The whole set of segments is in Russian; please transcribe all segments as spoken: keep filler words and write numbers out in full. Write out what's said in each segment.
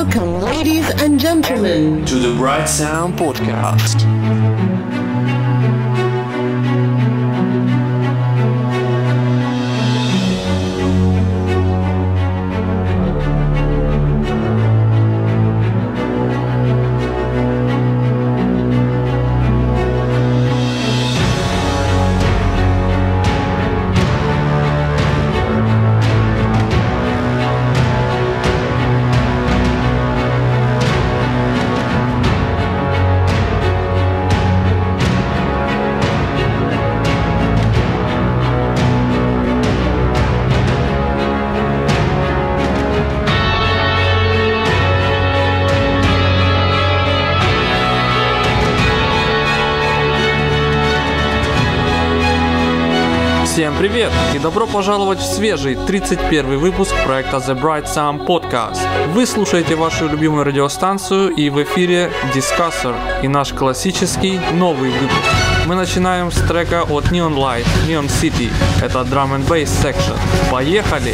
Welcome, ladies and gentlemen, to the Bright Sound Podcast. Всем привет и добро пожаловать в свежий тридцать первый выпуск проекта The Bright Sound Podcast. Вы слушаете вашу любимую радиостанцию и в эфире Discussor и наш классический новый выпуск. Мы начинаем с трека от Neon Light, Neon City. Это Drum and Bass Section. Поехали!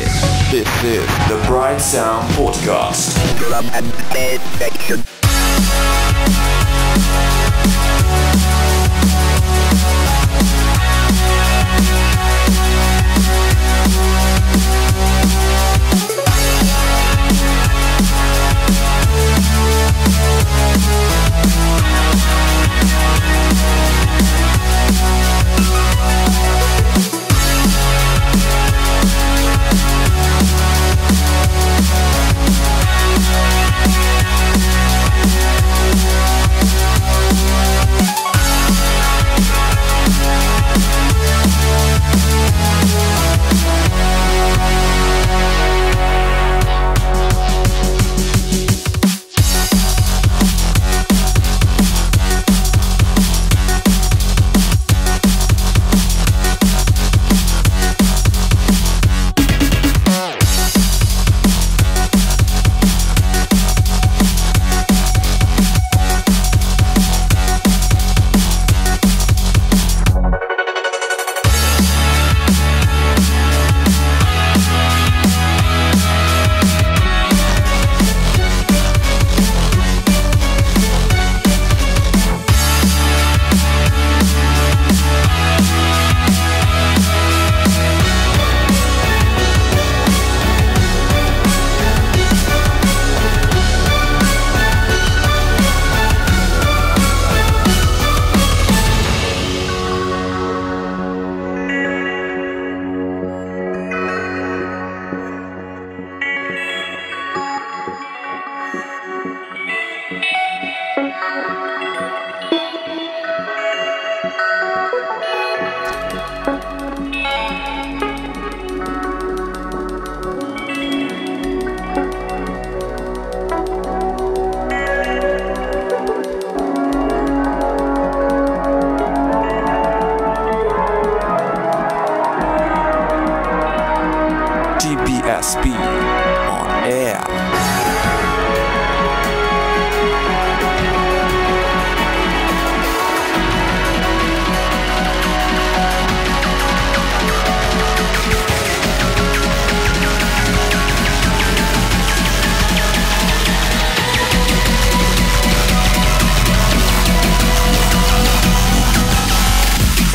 This is The Bright Sound Podcast. Drum and Bass Section.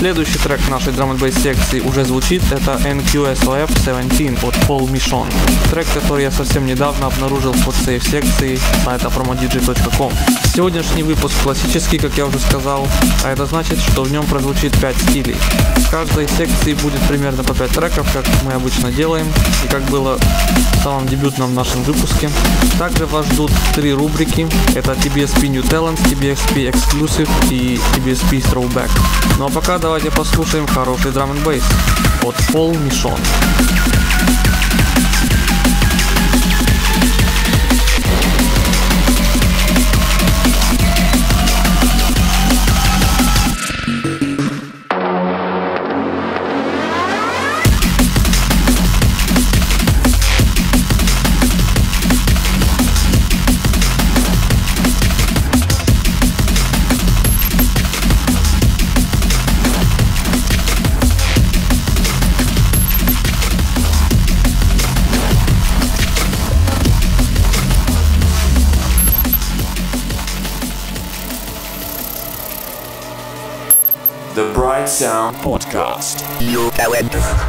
Следующий трек нашей Drum and Bass секции уже звучит, это Эн Кью Эс О Эф семнадцать от Paul Michon. Трек, который я совсем недавно обнаружил в подсейв секции сайта промо ди джей точка ком. Сегодняшний выпуск классический, как я уже сказал, а это значит, что в нем прозвучит пять стилей. В каждой секции будет примерно по пять треков, как мы обычно делаем, и как было в самом дебютном нашем выпуске. Также вас ждут три рубрики, это ти би эс пи New Talent, ти би эс пи Exclusive и ти би эс пи Throwback. Ну а пока давайте послушаем хороший drum and bass от Paul Michon. The Bright Sound Podcast.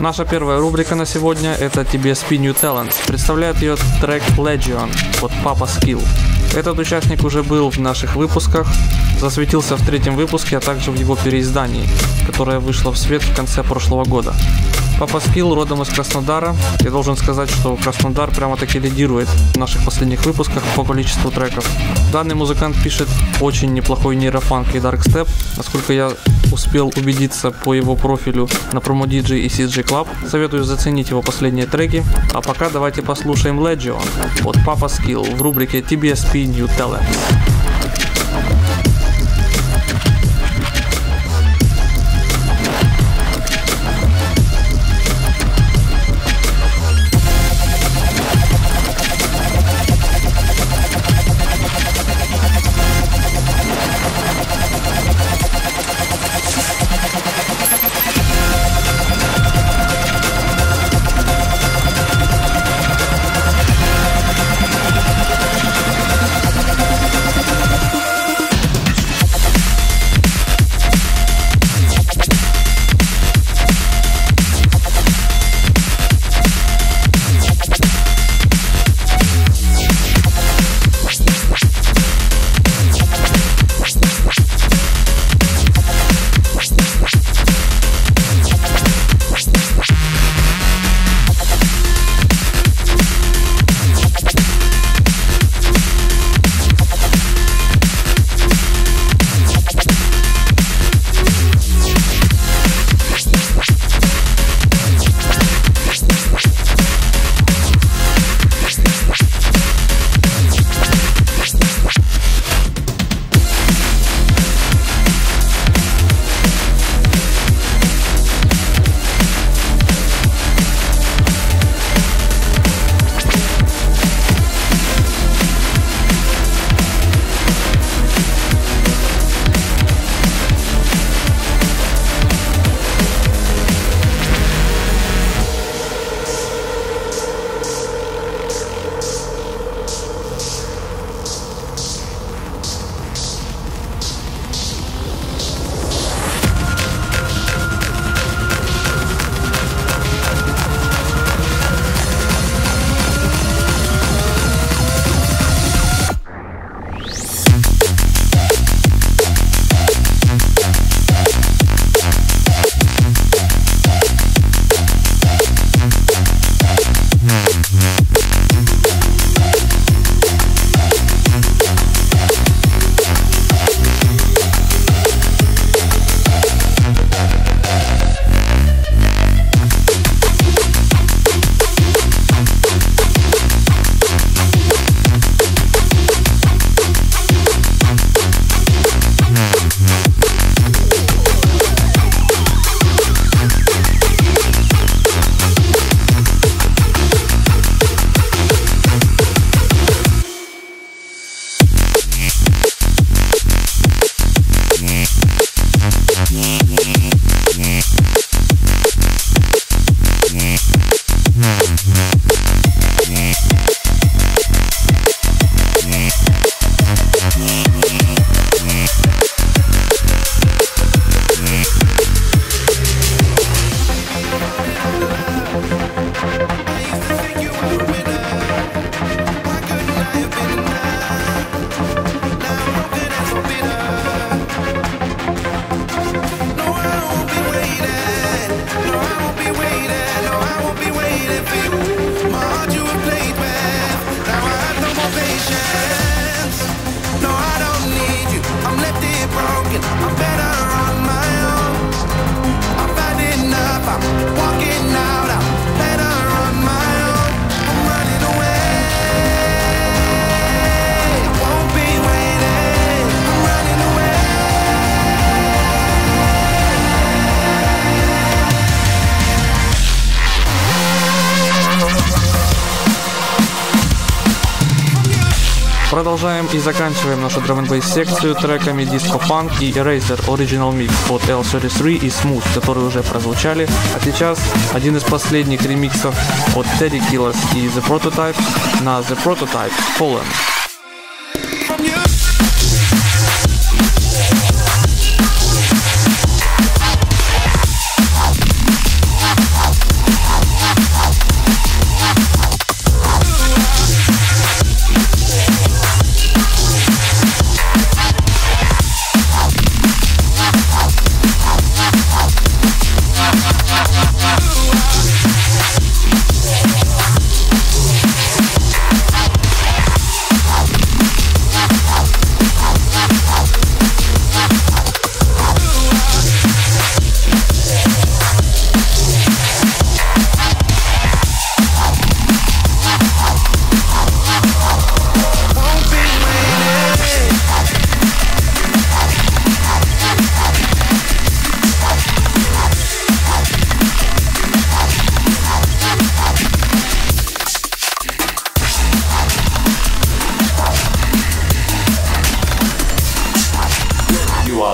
Наша первая рубрика на сегодня — это ти би эс пи New Talent. Представляет ее трек Legion от папа SKILL. Этот участник уже был в наших выпусках, засветился в третьем выпуске, а также в его переиздании, которое вышло в свет в конце прошлого года. папа SKILL родом из Краснодара. Я должен сказать, что Краснодар прямо-таки лидирует в наших последних выпусках по количеству треков. Данный музыкант пишет очень неплохой нейрофанк и даркстеп. Насколько я успел убедиться по его профилю на PromoDJ и си джи Club, советую заценить его последние треки. А пока давайте послушаем Legion от папа SKILL в рубрике ти би эс пи New Talent. Продолжаем и заканчиваем нашу Drum энд Bass секцию треками Disco Funk и Eraser Original Mix от L тридцать три и Smooth, которые уже прозвучали. А сейчас один из последних ремиксов от Teddy Killerz и The Prototypes на The Prototypes Fallen.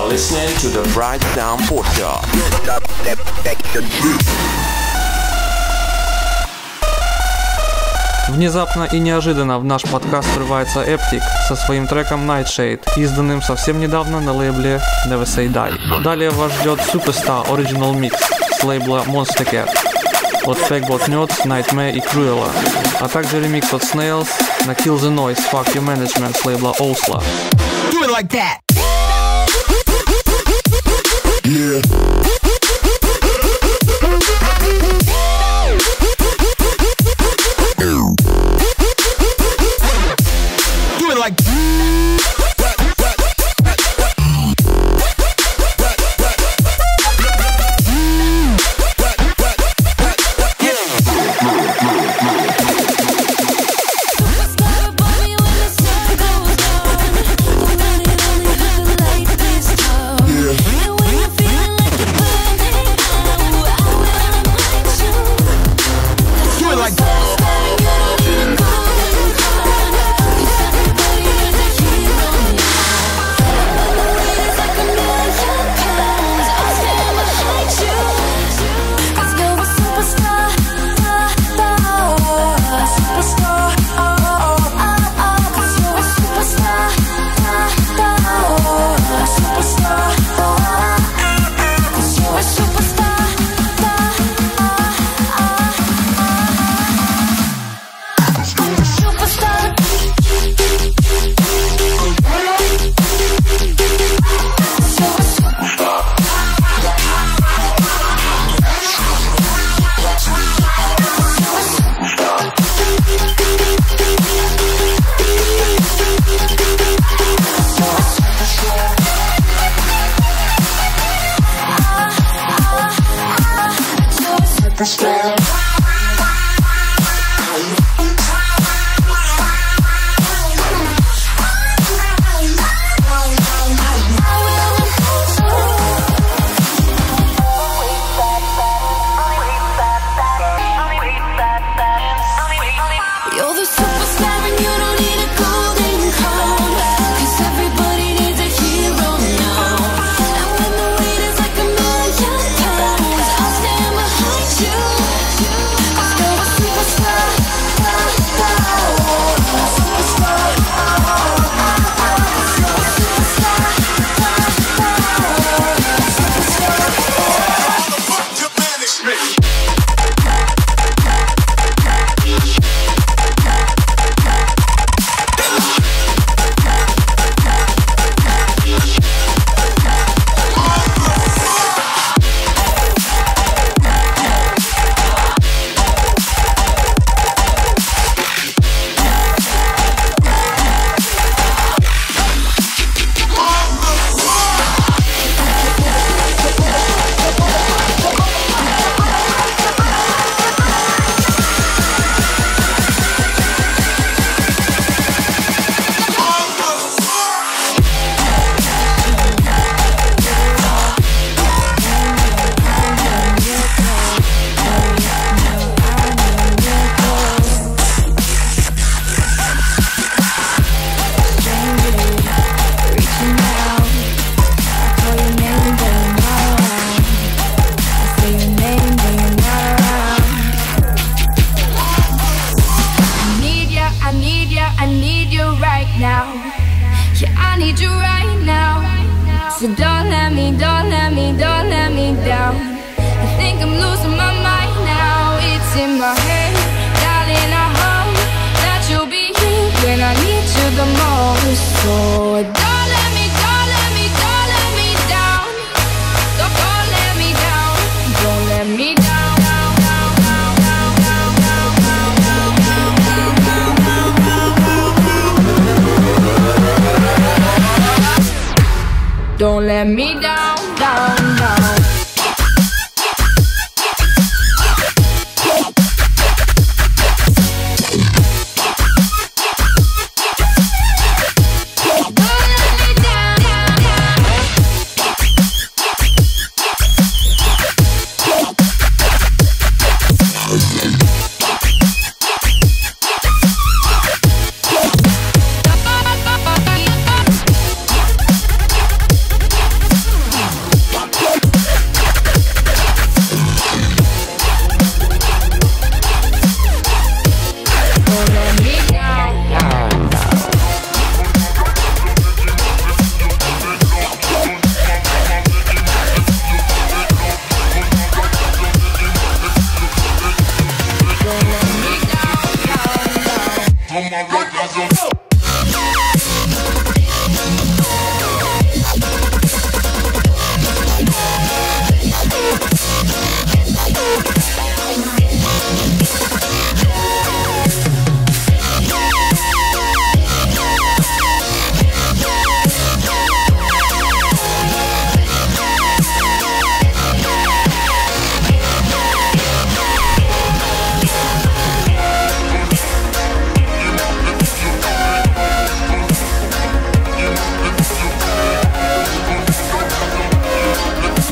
listening to The Bright Sound Podcast. Внезапно и неожиданно в наш подкаст врывается Eptic со своим треком Nightshade, изданным совсем недавно на лейбле Never Say Die. Далее вас ждет Superstar Original Mix с лейбла Monster Cat от Fakebot, Nightmare и Cruella, а также ремикс от Snails на Kill the Noise Fuck Your Management с лейбла Oslo. Do it like that. Yeah. Don't let me down, down, down.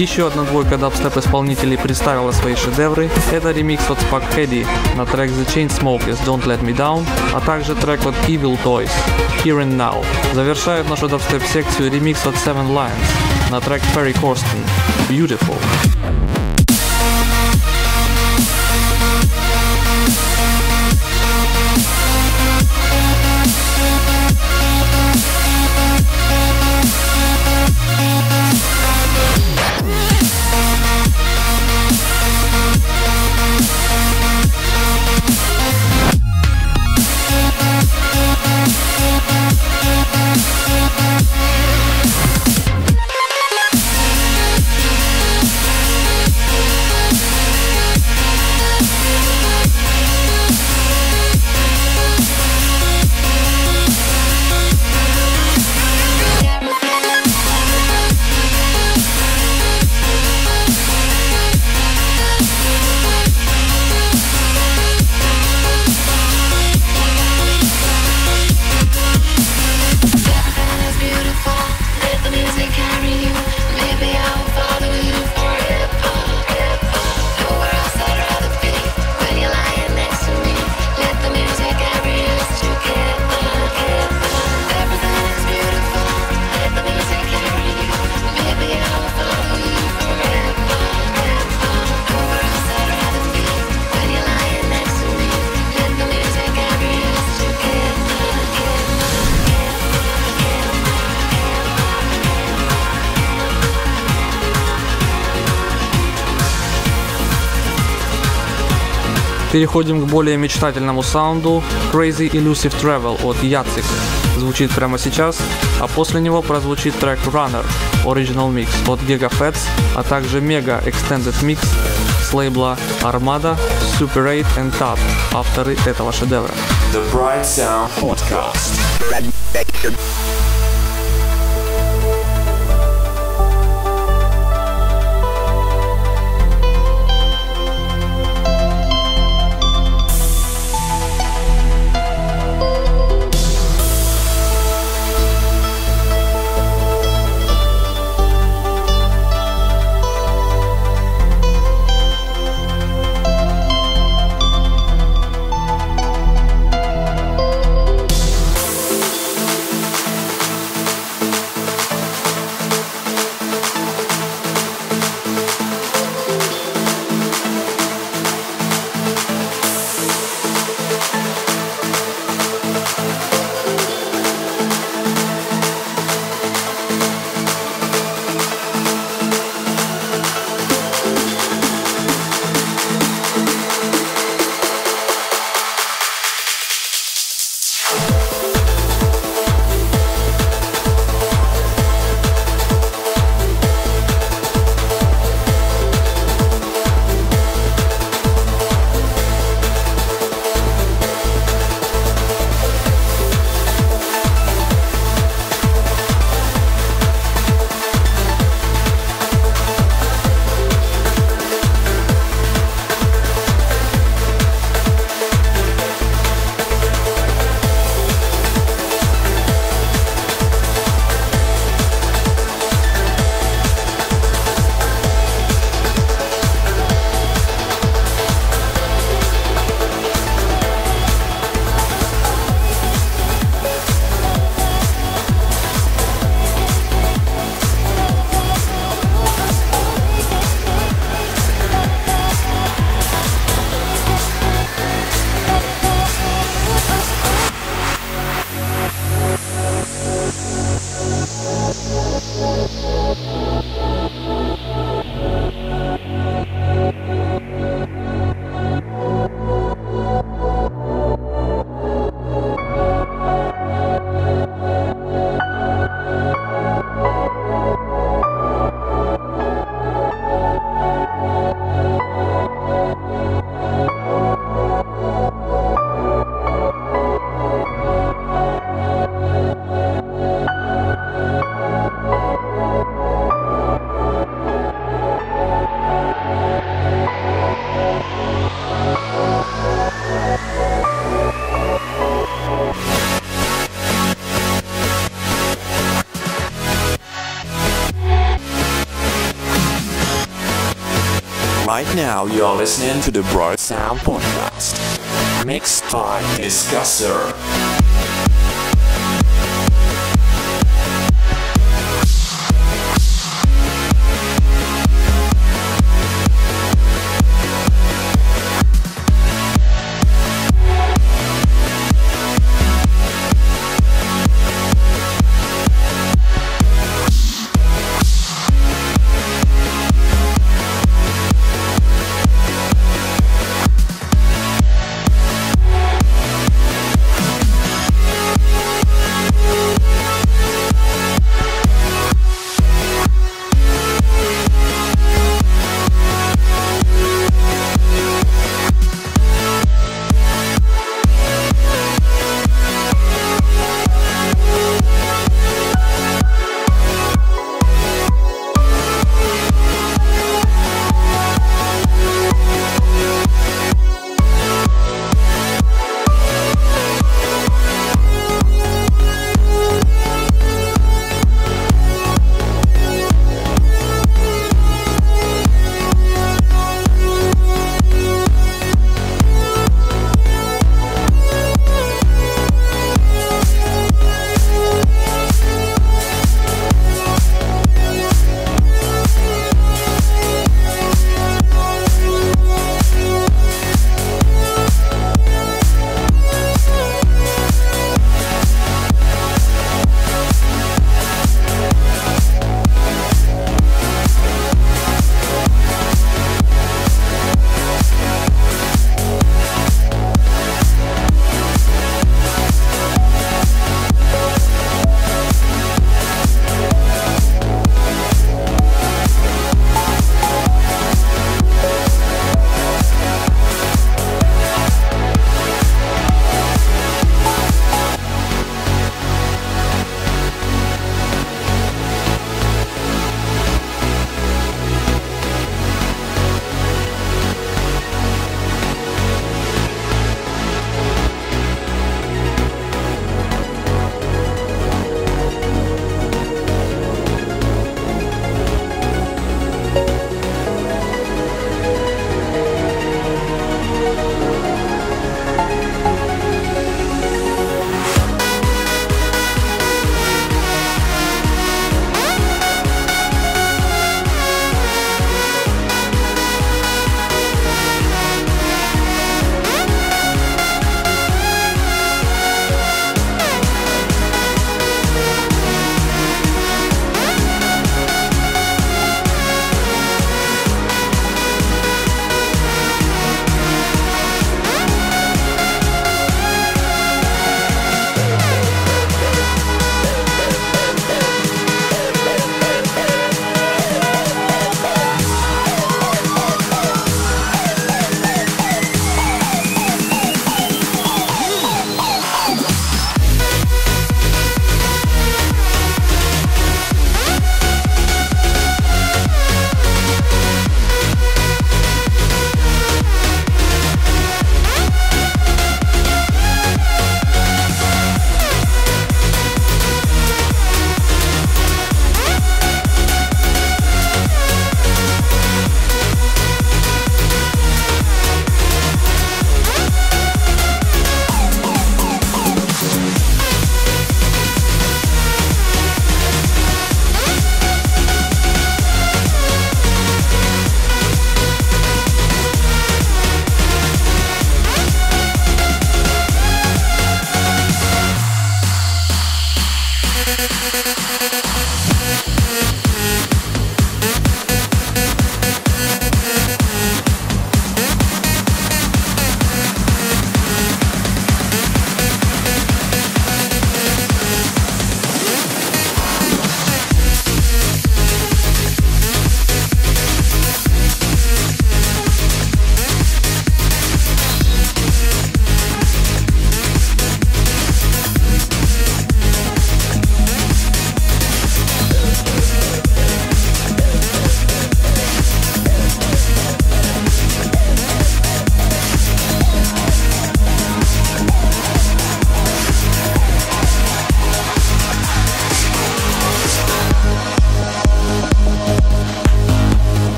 Еще одна двойка дабстеп исполнителей представила свои шедевры. Это ремикс от Spag Heddy на трек The Chainsmokers Don't Let Me Down, а также трек от Evil Toys Here and Now. Завершают нашу дабстеп секцию ремикс от Seven Lions на трек Ferry Corsten Beautiful. Переходим к более мечтательному саунду Crazy Elusive Travel от UACHIK. Звучит прямо сейчас, а после него прозвучит трек Runner Original Mix от GigaFats, а также Mega Extended Mix с лейбла Armada, Super eight and Tab, авторы этого шедевра. The Bright Sound Podcast. Right now you're listening to The Bright Sound Podcast, mixed by Discussor.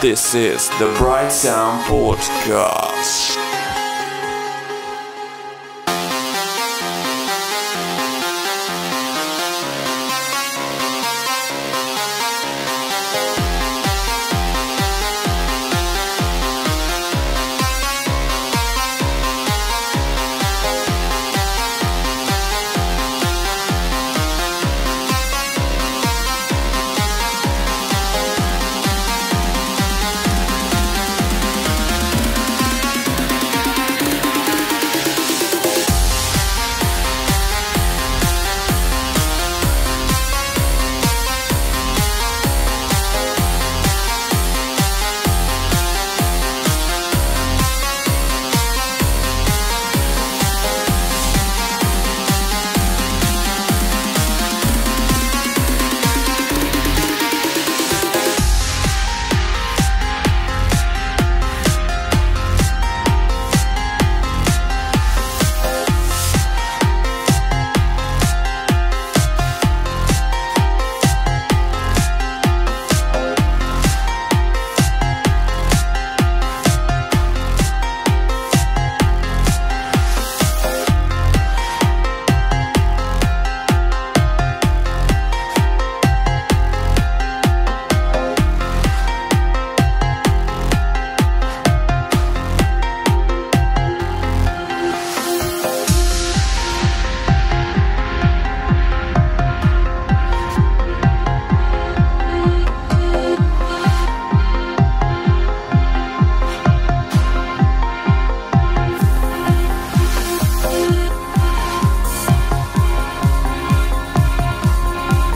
This is The Bright Sound Podcast.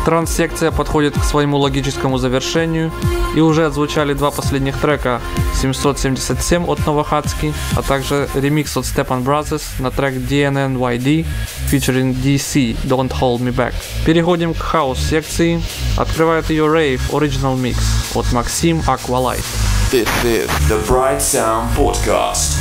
Транс-секция подходит к своему логическому завершению, и уже отзвучали два последних трека: семьсот семьдесят семь от Новохацки, а также ремикс от Stepan Brothers на трек D N N Y D featuring D C Don't Hold Me Back. Переходим к хаус-секции. Открывает ее Rave Original Mix от Maxim Aqualite. This is The Bright Sound Podcast.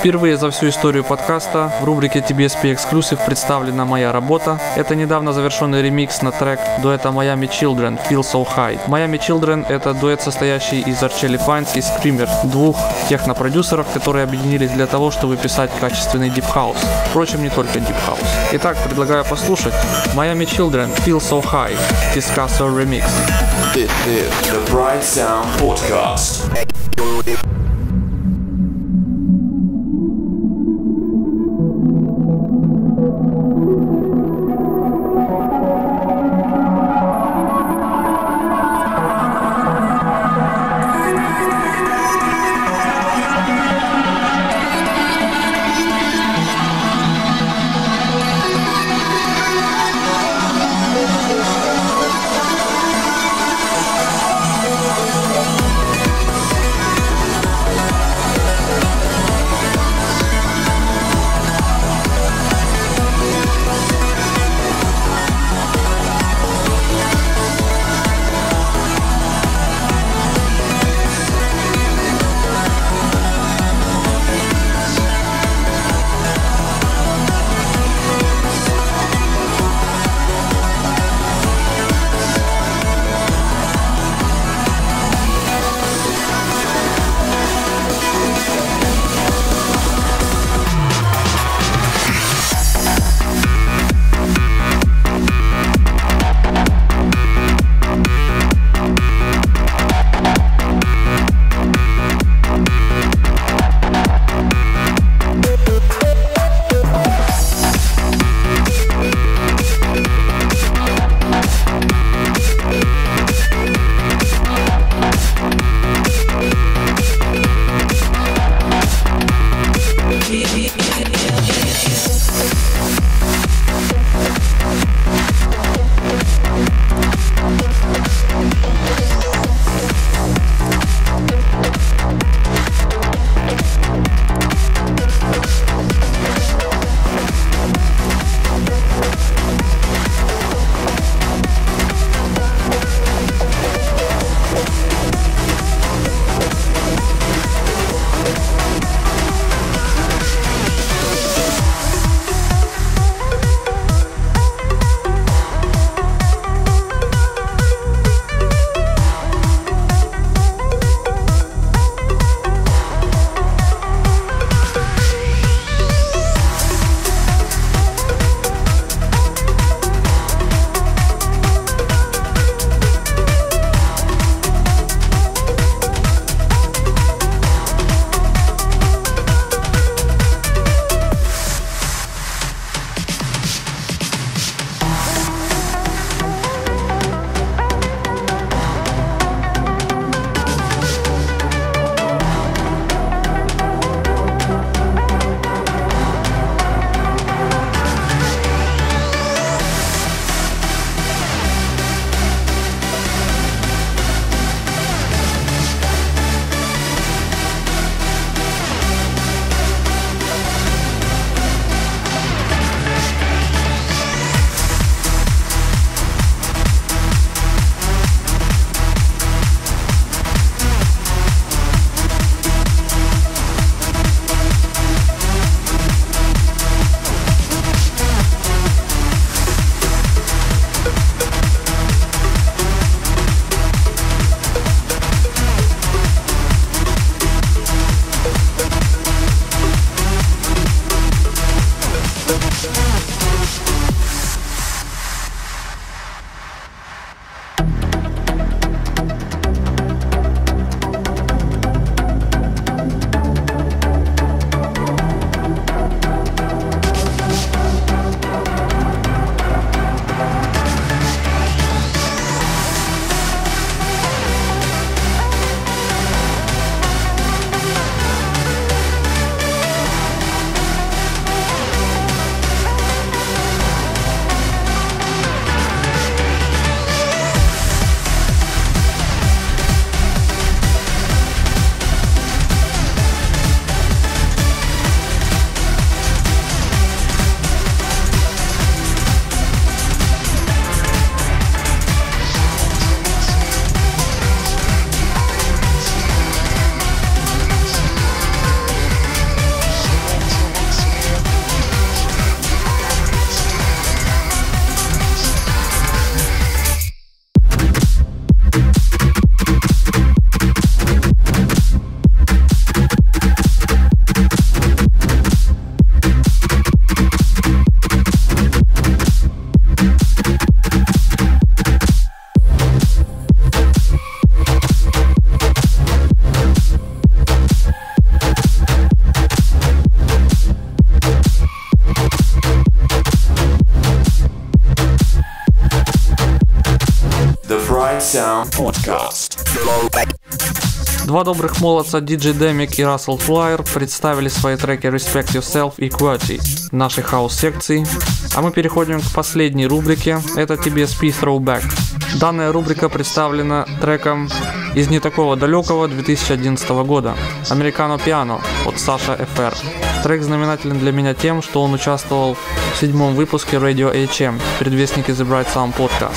Впервые за всю историю подкаста в рубрике T B S P Exclusive представлена моя работа. Это недавно завершенный ремикс на трек дуэта Miami Children Feel So High. Miami Children — это дуэт, состоящий из Archelli Fines и Screamer, двух технопродюсеров, которые объединились для того, чтобы писать качественный Deep House. Впрочем, не только Deep House. Итак, предлагаю послушать Miami Children Feel So High Discussor Remix. This is The Bright Sound Podcast. Два добрых молодца диджей Demic и Russell Flyer представили свои треки Respect Yourself и Qwerty в нашей хаус-секции, а мы переходим к последней рубрике, это ти би эс пи Throwback. Данная рубрика представлена треком из не такого далекого две тысячи одиннадцатого года «Americano Piano» от Sasha эф ар. Трек знаменателен для меня тем, что он участвовал в седьмом выпуске Radio эйч эм, предвестнике The Bright Sound Podcast.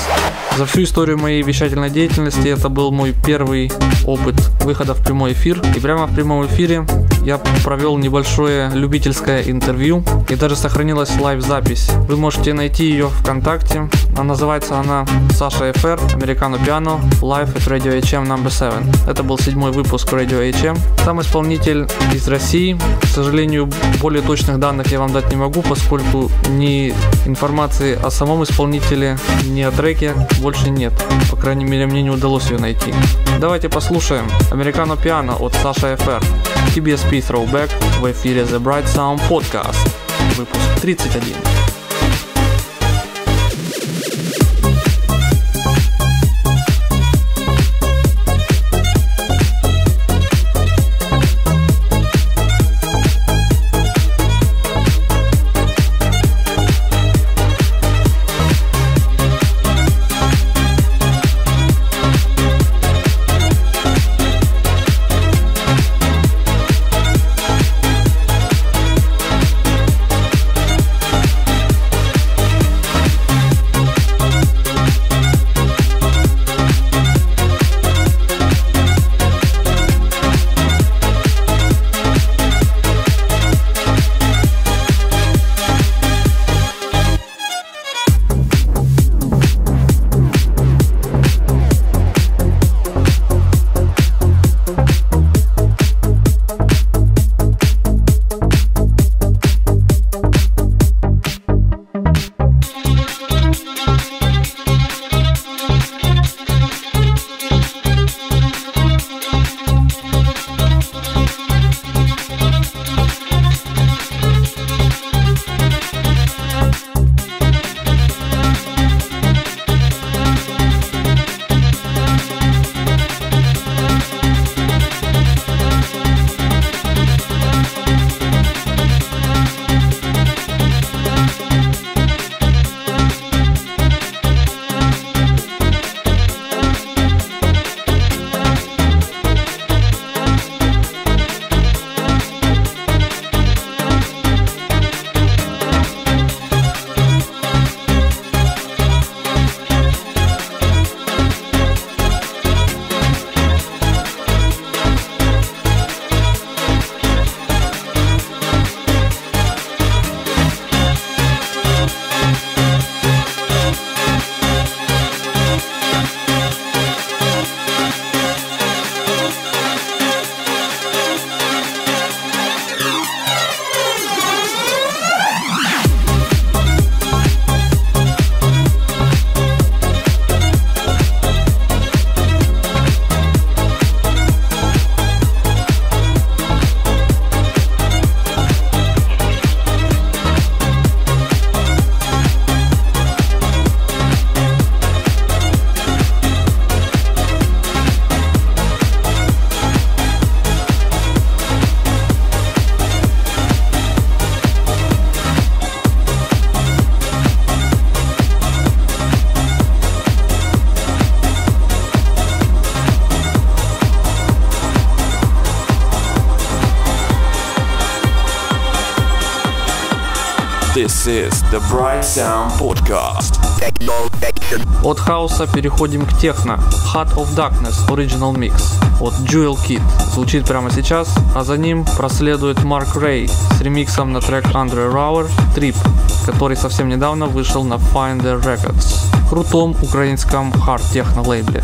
За всю историю моей вещательной деятельности это был мой первый опыт выхода в прямой эфир. И прямо в прямом эфире я провел небольшое любительское интервью и даже сохранилась лайв-запись. Вы можете найти ее ВКонтакте. Называется она Sasha эф ар Americano Piano Live at Radio эйч эм номер семь. Это был седьмой выпуск Radio эйч эм. Сам исполнитель из России. К сожалению, более точных данных я вам дать не могу, поскольку ни информации о самом исполнителе, ни о треке больше нет. По крайней мере, мне не удалось ее найти. Давайте послушаем Americano Piano от Sasha эф ар. ти би эс пи Throwback в эфире The Bright Sound Podcast. Выпуск тридцать один. This is The Bright Sound Podcast. От хаоса переходим к техно. Heart of Darkness Original Mix от Jewel Kid звучит прямо сейчас, а за ним проследует Mark Ray с ремиксом на трек Under Hour Trip, который совсем недавно вышел на Finder Records, крутом украинском хард-техно лейбле.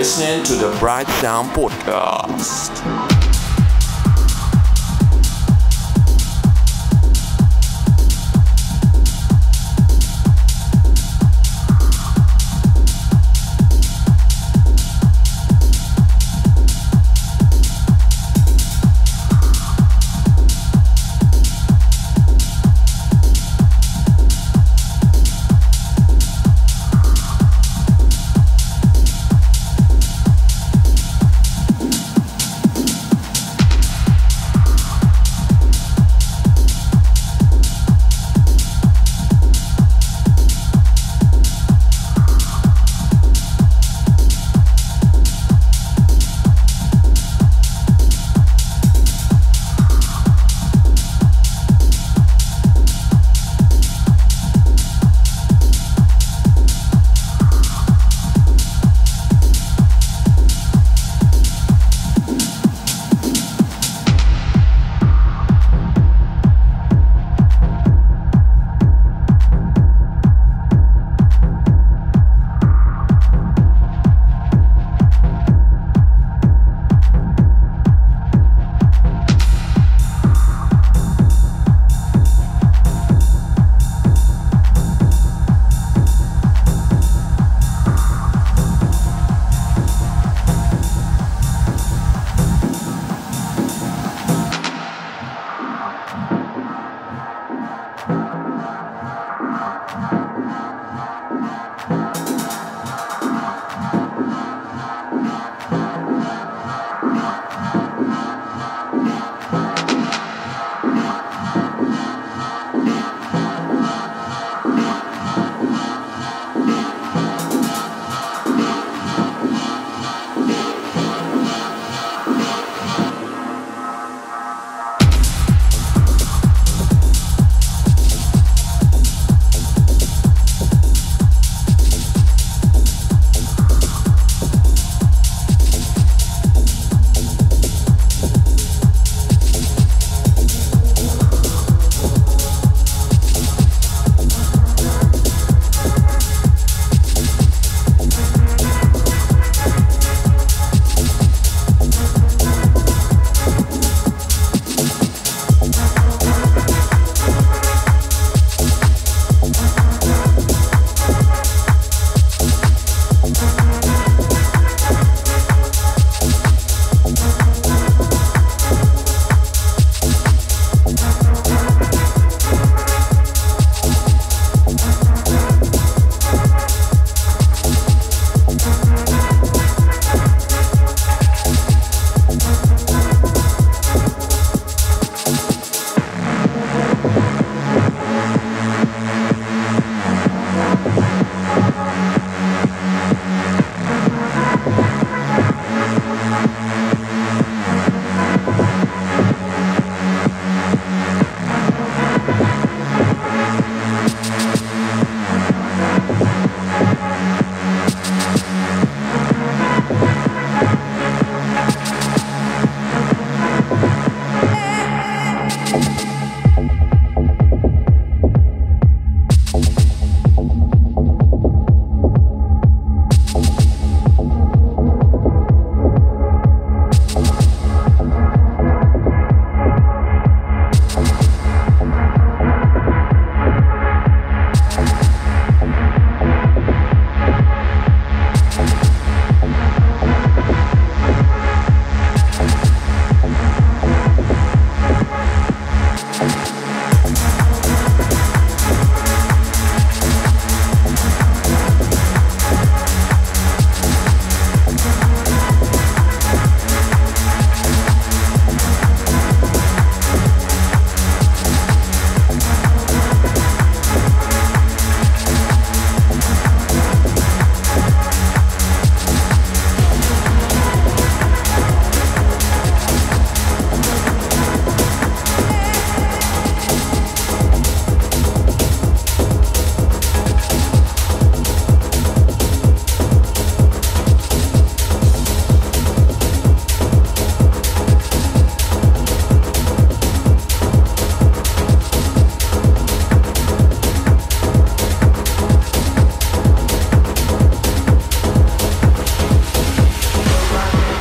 Listening to the Bright Sound Podcast.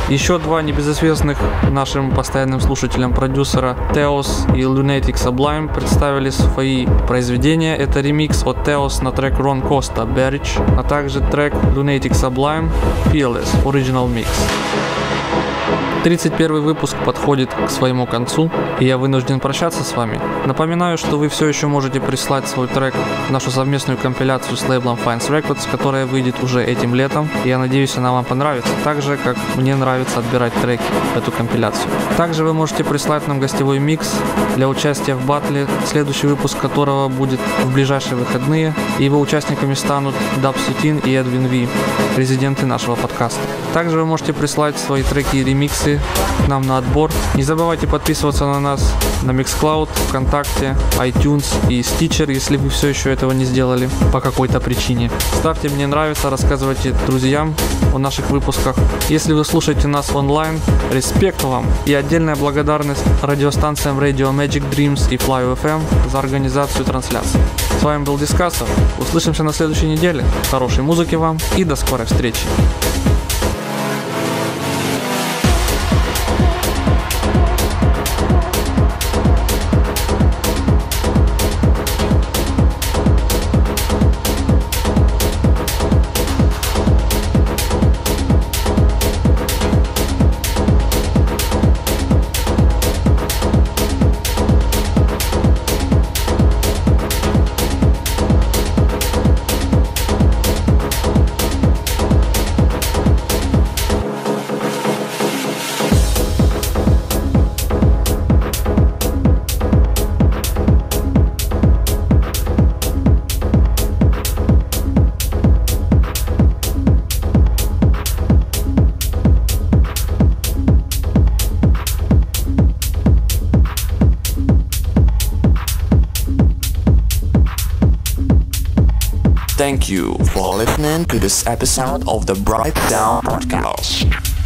Еще два небезызвестных нашим постоянным слушателям продюсера Teos и Lunatic Sublime представили свои произведения. Это ремикс от Teos на трек Ron Costa Berge, а также трек Lunatic Sublime Fearless Original Mix. тридцать первый выпуск подходит к своему концу, и я вынужден прощаться с вами. Напоминаю, что вы все еще можете прислать свой трек в нашу совместную компиляцию с лейблом Fines Records, которая выйдет уже этим летом, и я надеюсь, она вам понравится, так же, как мне нравится отбирать треки в эту компиляцию. Также вы можете прислать нам гостевой микс для участия в баттле, следующий выпуск которого будет в ближайшие выходные, и его участниками станут Даб Сутин и Эдвин Ви, резиденты нашего подкаста. Также вы можете прислать свои треки и ремиксы нам на отбор. Не забывайте подписываться на нас на Mixcloud, ВКонтакте, iTunes и Stitcher, если вы все еще этого не сделали по какой-то причине. Ставьте «Мне нравится», рассказывайте друзьям о наших выпусках. Если вы слушаете нас онлайн, респект вам и отдельная благодарность радиостанциям Radio Magic Dreams и Fly эф эм за организацию трансляции. С вами был Discussor. Услышимся на следующей неделе. Хорошей музыки вам и до скорой встречи. Thank you for listening to this episode of the Bright Sound Podcast.